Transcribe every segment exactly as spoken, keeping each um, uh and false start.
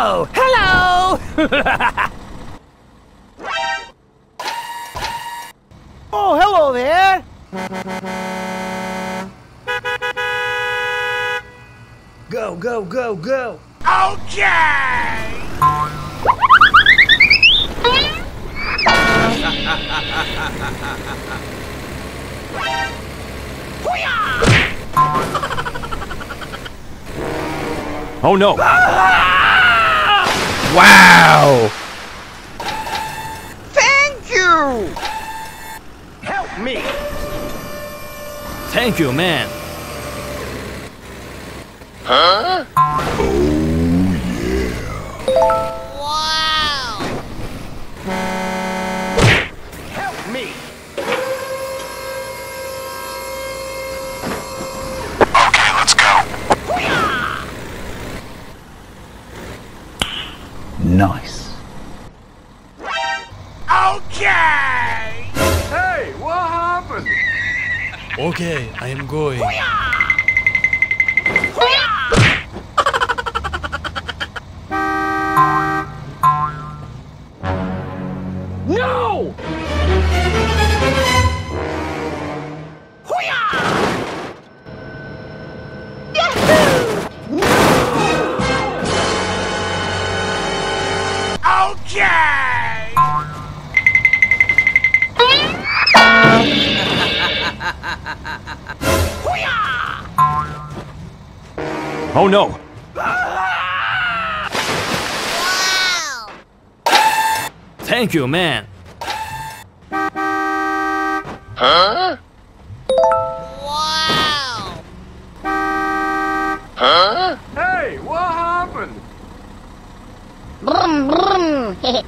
Oh, hello! Oh, hello there! Go, go, go, go! Okay! Oh no! Wow! Thank you! Help me! Thank you, man! Huh? Oh yeah! Wow! Help me! Okay, let's go! Nice! Okay! Hey, what happened? Okay, I am going. No! Yahoo! No! Okay! Oh no! Thank you, man. Huh? Wow. Huh? Hey, what happened? Brum, brum. Okay.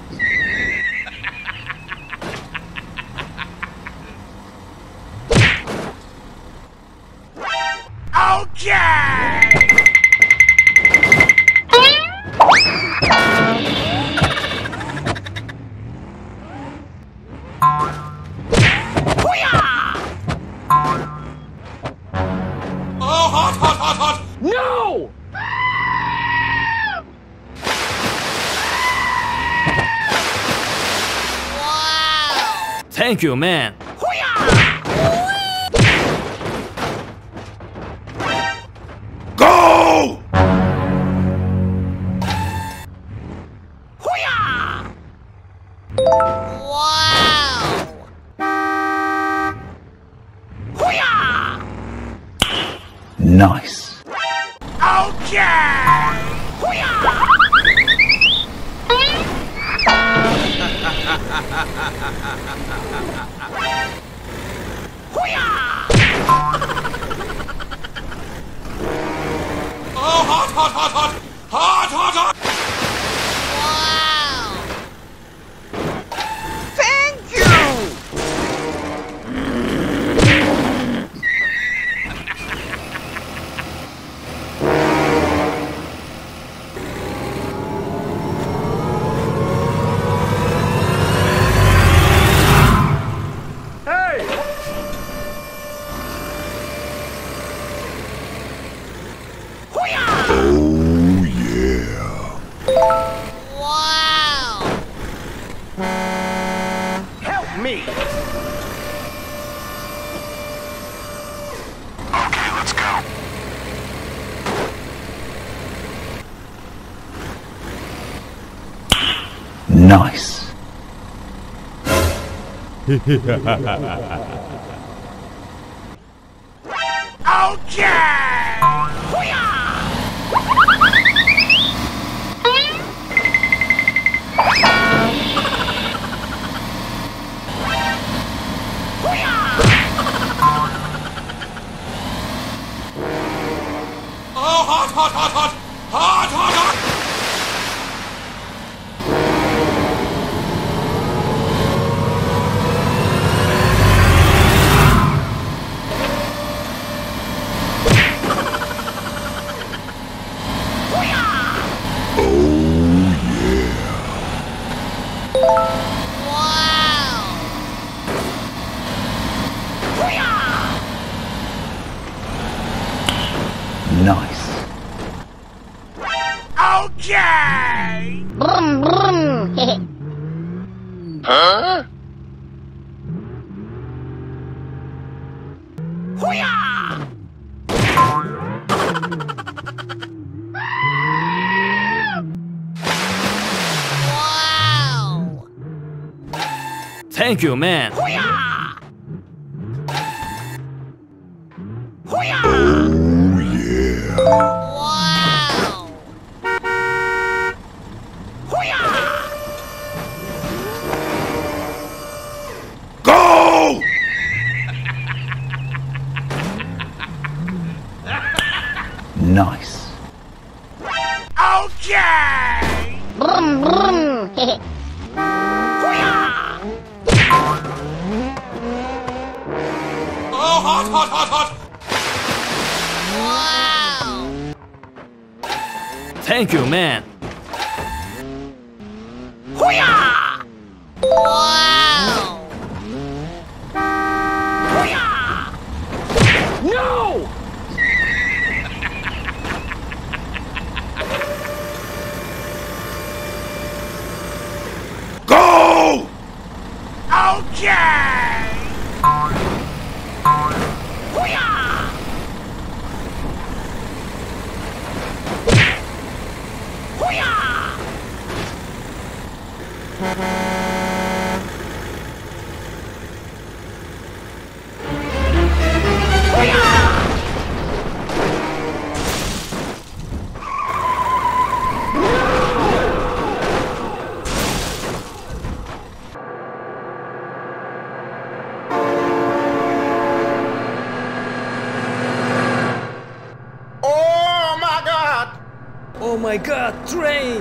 No! Wow! Thank you, man. Go! Wow! Nice. Yeah! Oh, hot, hot, hot, hot! Hot, hot, hot! Wow! Thank me. Okay, let's go. Nice. Okay. Hot, hot, hot! Hot, hot, hot! Okay! Brum, brum. Huh? Hoo-yah! Wow! Thank you, man! Hoo-yah! Hoo-yah! Oh, yeah! Nice. Okay! Brum, brum. Oh, hot, hot, hot, hot! Wow! Thank you, man! Hoo-yah! Wow! Hoo-yah! No! Yeah! Hoo-yah! Hoo-yah! Oh my God, train!